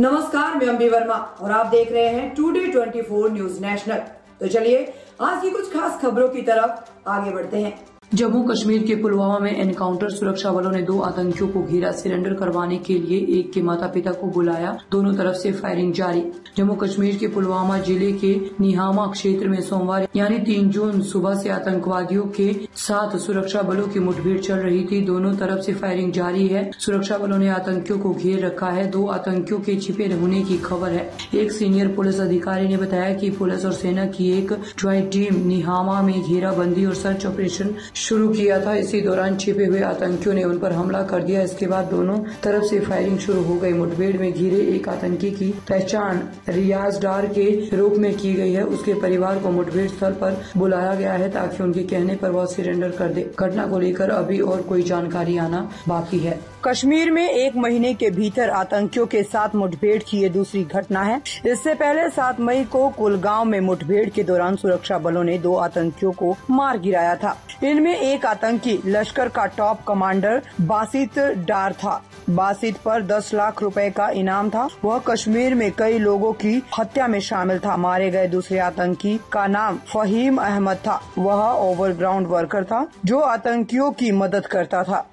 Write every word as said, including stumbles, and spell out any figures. नमस्कार, मैं अंबे वर्मा और आप देख रहे हैं टुडे चौबीस न्यूज नेशनल। तो चलिए आज की कुछ खास खबरों की तरफ आगे बढ़ते हैं। जम्मू कश्मीर के पुलवामा में एनकाउंटर, सुरक्षा बलों ने दो आतंकियों को घेरा, सरेंडर करवाने के लिए एक के माता पिता को बुलाया, दोनों तरफ से फायरिंग जारी। जम्मू कश्मीर के पुलवामा जिले के निहामा क्षेत्र में सोमवार यानी तीन जून सुबह से आतंकवादियों के साथ सुरक्षा बलों की मुठभेड़ चल रही थी। दोनों तरफ से फायरिंग जारी है। सुरक्षा बलों ने आतंकियों को घेर रखा है। दो आतंकियों के छिपे होने की खबर है। एक सीनियर पुलिस अधिकारी ने बताया कि पुलिस और सेना की एक ज्वाइंट टीम निहामा में घेराबंदी और सर्च ऑपरेशन शुरू किया था। इसी दौरान छिपे हुए आतंकियों ने उन पर हमला कर दिया। इसके बाद दोनों तरफ से फायरिंग शुरू हो गई। मुठभेड़ में घिरे एक आतंकी की पहचान रियाज डार के रूप में की गई है। उसके परिवार को मुठभेड़ स्थल पर बुलाया गया है ताकि उनके कहने पर वह सरेंडर कर दे। घटना को लेकर अभी और कोई जानकारी आना बाकी है। कश्मीर में एक महीने के भीतर आतंकियों के साथ मुठभेड़ की ये दूसरी घटना है। इससे पहले सात मई को कुलगाम में मुठभेड़ के दौरान सुरक्षा बलों ने दो आतंकियों को मार गिराया था। इनमें एक आतंकी लश्कर का टॉप कमांडर बासित डार था। बासित पर दस लाख रुपए का इनाम था। वह कश्मीर में कई लोगों की हत्या में शामिल था। मारे गए दूसरे आतंकी का नाम फहीम अहमद था। वह ओवरग्राउंड वर्कर था जो आतंकियों की मदद करता था।